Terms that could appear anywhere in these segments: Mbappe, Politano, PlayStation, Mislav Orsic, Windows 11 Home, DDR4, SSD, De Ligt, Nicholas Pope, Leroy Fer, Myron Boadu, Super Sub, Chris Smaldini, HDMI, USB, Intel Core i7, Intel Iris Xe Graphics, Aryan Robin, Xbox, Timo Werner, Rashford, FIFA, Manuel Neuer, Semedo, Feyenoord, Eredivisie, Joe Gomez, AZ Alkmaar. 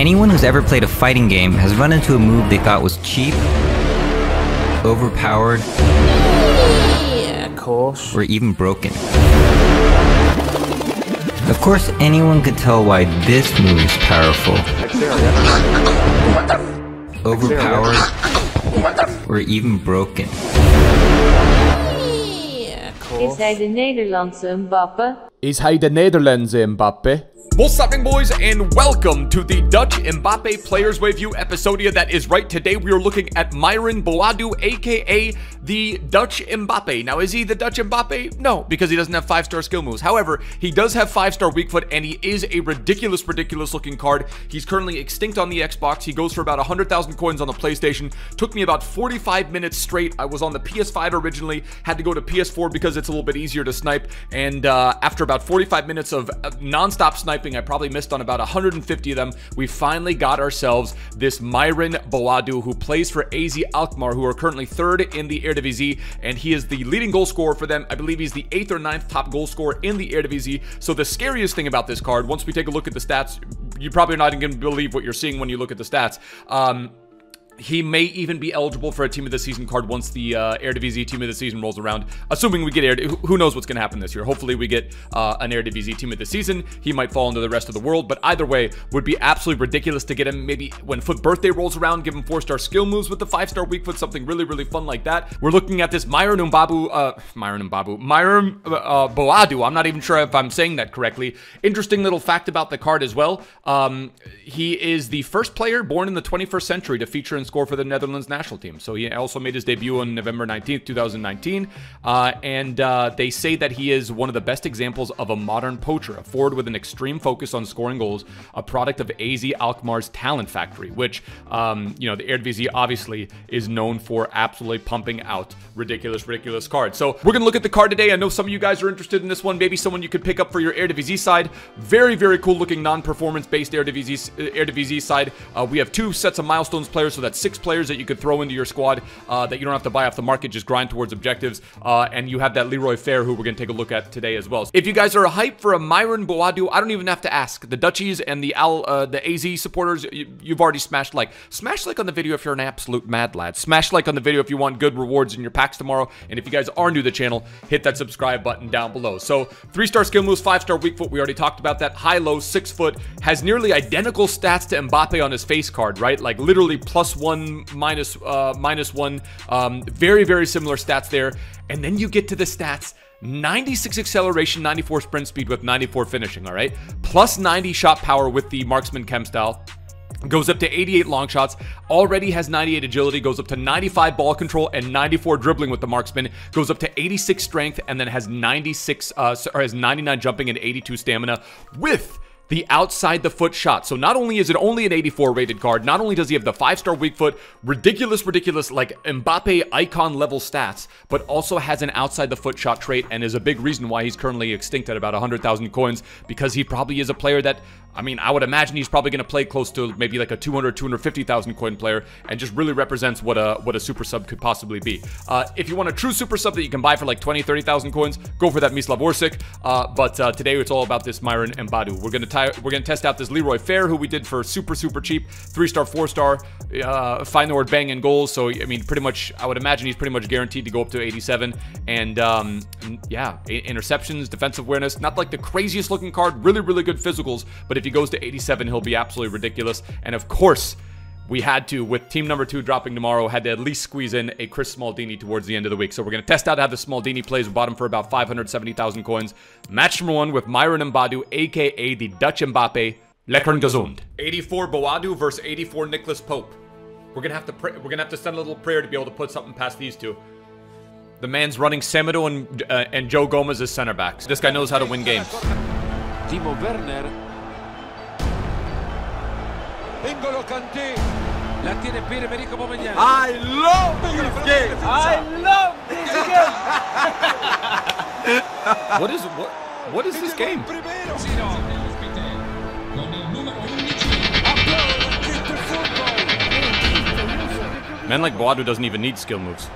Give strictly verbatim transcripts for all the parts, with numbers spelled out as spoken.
Anyone who's ever played a fighting game has run into a move they thought was cheap, overpowered, yeah, of course, or even broken. Of course, anyone could tell why this move is powerful, overpowered, or even broken. Yeah, of course. Is hij de Nederlandse Mbappe? Is hij de Nederlandse Mbappe? What's happening, boys, and welcome to the Dutch Mbappe Players Review episodia that is right. Today we are looking at Myron Boadu, aka the Dutch Mbappe. Now, is he the Dutch Mbappe? No, because he doesn't have five-star skill moves. However, he does have five-star weak foot, and he is a ridiculous, ridiculous looking card. He's currently extinct on the Xbox. He goes for about one hundred thousand coins on the PlayStation. Took me about forty-five minutes straight. I was on the P S five originally, had to go to P S four because it's a little bit easier to snipe, and uh, after about forty-five minutes of non-stop sniping, I probably missed on about one hundred fifty of them. We finally got ourselves this Myron Boadu, who plays for A Z Alkmaar, who are currently third in the Eredivisie, and he is the leading goal scorer for them. I believe he's the eighth or ninth top goal scorer in the Eredivisie. So the scariest thing about this card, once we take a look at the stats, you're probably not going to believe what you're seeing when you look at the stats. Um, He may even be eligible for a Team of the Season card once the uh, Eredivisie Team of the Season rolls around. Assuming we get Air, who knows what's going to happen this year. Hopefully we get uh, an Eredivisie Team of the Season. He might fall into the rest of the world, but either way, would be absolutely ridiculous to get him. Maybe when Foot Birthday rolls around, give him four-star skill moves with the five-star weak foot, something really, really fun like that. We're looking at this Myron Mbappe, uh, Myron Mbappe, Myron uh, Boadu. I'm not even sure if I'm saying that correctly. Interesting little fact about the card as well. Um, he is the first player born in the twenty-first century to feature in score for the Netherlands national team. So he also made his debut on November nineteenth, two thousand nineteen. Uh, and uh, they say that he is one of the best examples of a modern poacher, a forward with an extreme focus on scoring goals, a product of A Z Alkmaar's talent factory, which, um, you know, the Eredivisie obviously is known for absolutely pumping out ridiculous, ridiculous cards. So we're going to look at the card today. I know some of you guys are interested in this one. Maybe someone you could pick up for your Eredivisie side. Very, very cool looking non-performance based Eredivisie, Eredivisie side. Uh, we have two sets of milestones players, so that six players that you could throw into your squad uh, that you don't have to buy off the market, just grind towards objectives. Uh, and you have that Leroy Fer, who we're going to take a look at today as well. If you guys are hyped for a Myron Boadu, I don't even have to ask. The Dutchies and the Al, uh, the A Z supporters, you, you've already smashed like. Smash like on the video if you're an absolute mad lad. Smash like on the video if you want good rewards in your packs tomorrow. And if you guys are new to the channel, hit that subscribe button down below. So three-star skill moves, five-star weak foot. We already talked about that. High-low, six-foot. Has nearly identical stats to Mbappe on his face card, right? Like literally plus one, minus, uh, minus one. Um, very, very similar stats there. And then you get to the stats. ninety-six acceleration, ninety-four sprint speed with ninety-four finishing, all right? Plus ninety shot power with the marksman chem style. Goes up to eighty-eight long shots, already has ninety-eight agility, goes up to ninety-five ball control and ninety-four dribbling with the marksman, goes up to eighty-six strength, and then has ninety-six, uh, or has ninety-nine jumping and eighty-two stamina with the outside the foot shot. So not only is it only an eighty-four rated card, not only does he have the five-star weak foot, ridiculous, ridiculous, like Mbappe icon level stats, but also has an outside the foot shot trait and is a big reason why he's currently extinct at about one hundred thousand coins, because he probably is a player that, I mean, I would imagine he's probably going to play close to maybe like a two hundred, two hundred fifty thousand coin player, and just really represents what a what a super sub could possibly be. Uh, if you want a true super sub that you can buy for like twenty, thirty thousand coins, go for that Mislav Orsic. Uh, but uh, today it's all about this Myron Boadu. We're going to we're going to test out this Leroy Fer, who we did for super, super cheap, three-star, four-star, uh, Feyenoord bang and goals. So, I mean, pretty much, I would imagine he's pretty much guaranteed to go up to eighty-seven. And, um, yeah, interceptions, defensive awareness, not like the craziest looking card, really, really good physicals. But if he goes to eighty-seven, he'll be absolutely ridiculous. And, of course, we had to, with team number two dropping tomorrow, had to at least squeeze in a Chris Smaldini towards the end of the week. So we're going to test out how the Smaldini plays. We bought him for about five hundred seventy thousand coins. Match number one with Myron Boadu, a k a the Dutch Mbappe, lekker en gezond. eighty-four Boadu versus eighty-four Nicholas Pope. We're going to have to pray, we're going to have to send a little prayer to be able to put something past these two. The man's running Semedo and, uh, and Joe Gomez as center backs. This guy knows how to win games. Timo Werner. I love this game. I love this game. What is what? What is this game? Men like Boadu doesn't even need skill moves.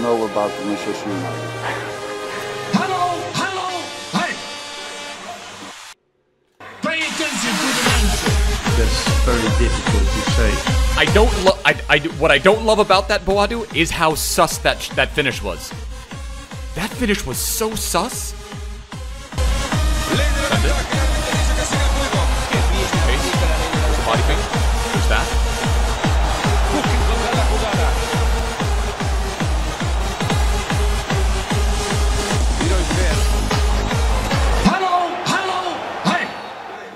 you know about Manchester United? Hello, hello, hey! Pay attention to the answer. That's very difficult to say. I don't love. I, I. What I don't love about that Boadu is how sus that sh that finish was. That finish was so sus.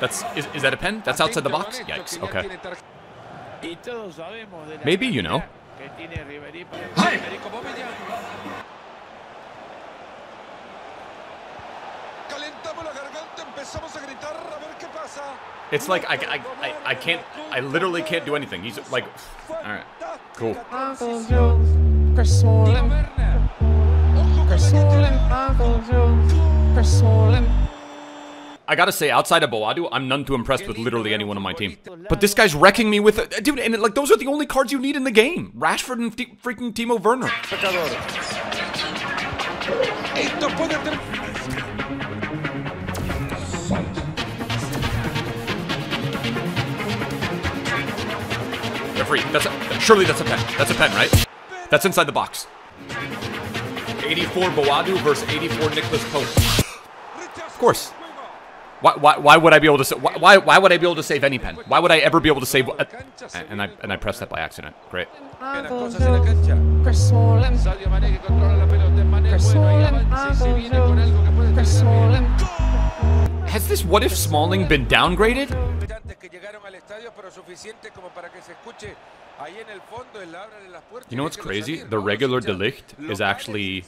That's, is, is that a pen? That's outside the box? Yikes, okay. Maybe, you know. Hey! It's like, I, I, I, I can't, I literally can't do anything. He's like, alright, cool. I gotta say, outside of Boadu, I'm none too impressed with literally anyone on my team. But this guy's wrecking me with... Uh, dude, and like, those are the only cards you need in the game. Rashford and t freaking Timo Werner. Referee, that's a, surely that's a pen. That's a pen, right? That's inside the box. eighty-four Boadu versus eighty-four Nicholas Pope. Of course. Why, why, why would I be able to? Sa why, why would I be able to save any pen? Why would I ever be able to save? A and I and I pressed that by accident. Great. Has this what if Smalling been downgraded? You know what's crazy? The regular De Ligt is actually.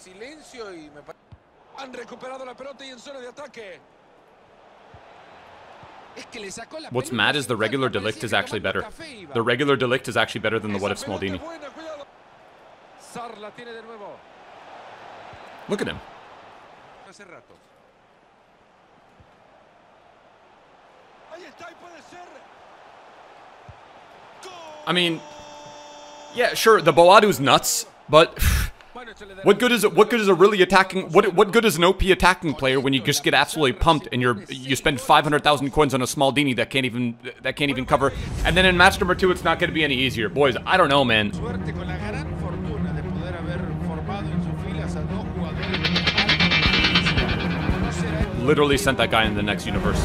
What's mad is the regular De Ligt is actually better. The regular De Ligt is actually better than the what if Smaldini. Look at him. I mean, yeah, sure, the Boadu's nuts, but what good is it? What good is a really attacking? What what good is an O P attacking player when you just get absolutely pumped and you're you spend five hundred thousand coins on a Smaldini that can't even that can't even cover? And then in match number two, it's not going to be any easier, boys. I don't know, man. Literally sent that guy in the next universe.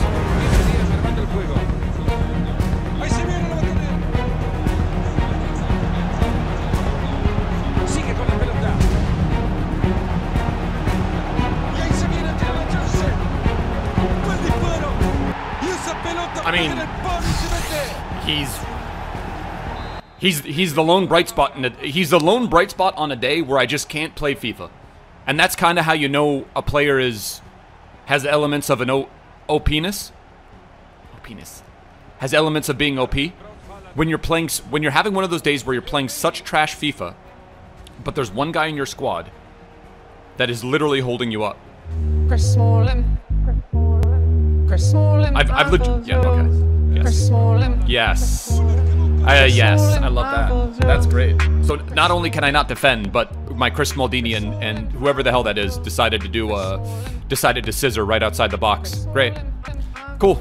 I mean, he's he's he's the lone bright spot in a, he's the lone bright spot on a day where I just can't play FIFA, and that's kind of how you know a player is has elements of an o opiness, opiness, has elements of being O P when you're playing when you're having one of those days where you're playing such trash FIFA, but there's one guy in your squad that is literally holding you up. Chris Smallin. I've, I've legit, yeah, okay, yes, yes, I, uh, yes, I love that, that's great. So not only can I not defend, but my Chris Smaldini and, and whoever the hell that is decided to do, uh, decided to scissor right outside the box. Great, cool.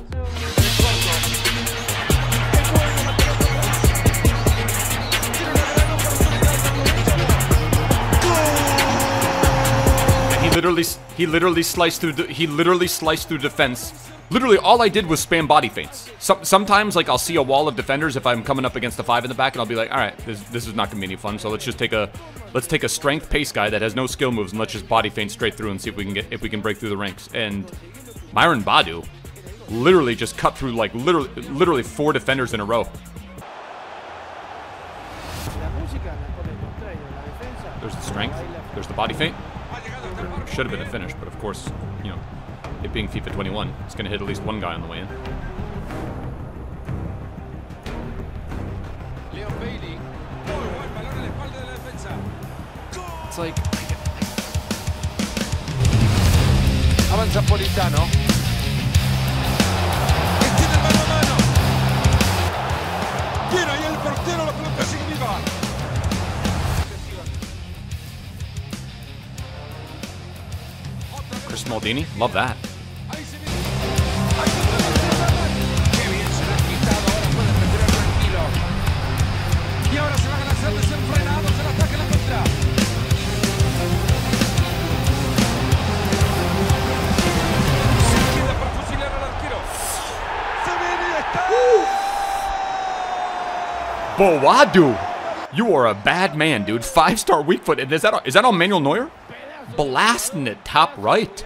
And he literally, he literally sliced through, he literally sliced through defense. Literally, all I did was spam body feints. Some, sometimes, like, I'll see a wall of defenders if I'm coming up against the five in the back, and I'll be like, all right, this, this is not going to be any fun, so let's just take a let's take a strength pace guy that has no skill moves, and let's just body feint straight through and see if we can get if we can break through the ranks. And Myron Boadu literally just cut through, like, literally, literally four defenders in a row. There's the strength. There's the body feint. There should have been a finish, but of course, you know, it being FIFA twenty-one, it's going to hit at least one guy on the way in. It's like... Avanza Politano. Chris Smaldini, love that. Boadu, you are a bad man, dude. Five-star weak foot. Is that, is that on Manuel Neuer? Blasting it top right.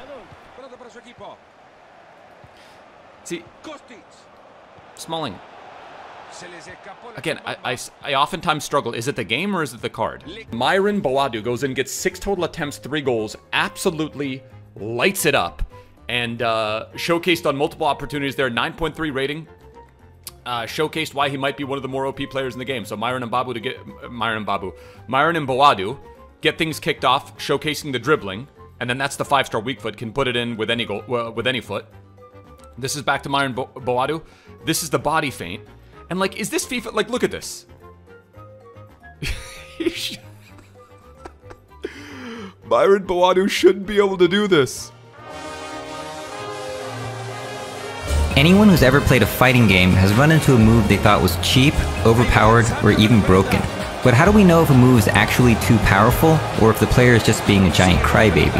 See, Smalling. Again, I, I, I oftentimes struggle. Is it the game or is it the card? Myron Boadu goes in, gets six total attempts, three goals, absolutely lights it up, and uh, showcased on multiple opportunities there. nine point three rating. Uh, showcased why he might be one of the more O P players in the game. So Myron and Boadu to get uh, Myron and Boadu, Myron and Boadu get things kicked off, showcasing the dribbling, and then that's the five-star weak foot. Can put it in with any goal, uh, with any foot. This is back to Myron Bo Boadu. This is the body feint, and like, is this FIFA? Like, look at this. Myron Boadu shouldn't be able to do this. Anyone who's ever played a fighting game has run into a move they thought was cheap, overpowered, or even broken. But how do we know if a move is actually too powerful, or if the player is just being a giant crybaby?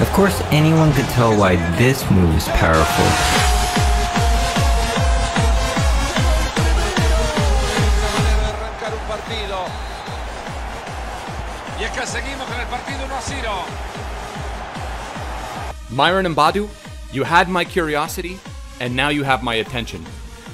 Of course, anyone could tell why this move is powerful. Myron and Boadu, you had my curiosity, and now you have my attention.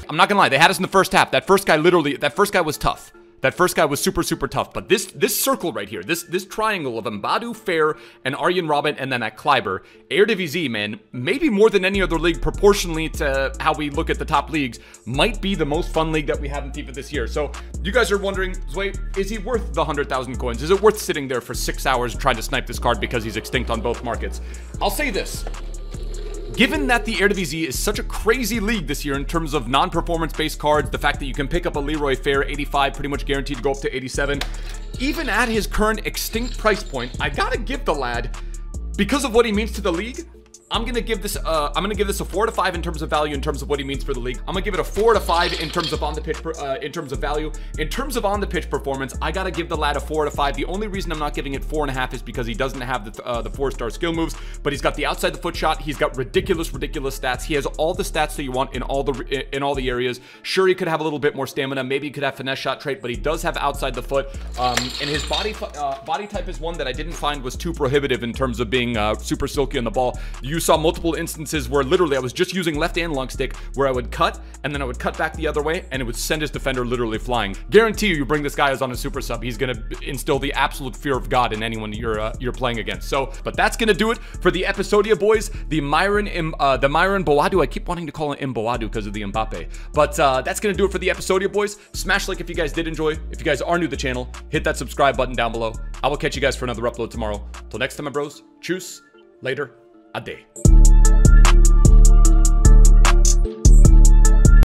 I'm not gonna lie, they had us in the first half. That first guy literally, that first guy was tough. That first guy was super, super tough. But this this circle right here, this this triangle of Mbappe, Fer, and Aryan Robin, and then that Kleiber, Eredivisie, man, maybe more than any other league proportionally to how we look at the top leagues, might be the most fun league that we have in FIFA this year. So you guys are wondering, Zway, is he worth the one hundred thousand coins? Is it worth sitting there for six hours trying to snipe this card because he's extinct on both markets? I'll say this. Given that the Eredivisie is such a crazy league this year in terms of non-performance-based cards, the fact that you can pick up a Leroy Fer eighty-five, pretty much guaranteed to go up to eighty-seven, even at his current extinct price point, I gotta give the lad, because of what he means to the league, I'm gonna give this. Uh, I'm gonna give this a four to five in terms of value, in terms of what he means for the league. I'm gonna give it a four to five in terms of on the pitch, per, uh, in terms of value, in terms of on the pitch performance. I gotta give the lad a four to five. The only reason I'm not giving it four and a half is because he doesn't have the th uh, the four star skill moves, but he's got the outside the foot shot. He's got ridiculous, ridiculous stats. He has all the stats that you want in all the in all the areas. Sure, he could have a little bit more stamina. Maybe he could have finesse shot trait, but he does have outside the foot. Um, and his body uh, body type is one that I didn't find was too prohibitive in terms of being uh, super silky on the ball. You saw multiple instances where literally I was just using left and long stick where I would cut and then I would cut back the other way and it would send his defender literally flying. Guarantee you, you bring this guy as on a super sub, he's gonna instill the absolute fear of God in anyone you're uh, you're playing against. So, but that's gonna do it for the episodia, boys. The Myron, uh, the Myron Boadu. I keep wanting to call him Boadu because of the Mbappe, but uh, that's gonna do it for the episodia, boys. Smash like if you guys did enjoy. If you guys are new to the channel, hit that subscribe button down below. I will catch you guys for another upload tomorrow. Till next time, my bros. Cheers. Later. Ade.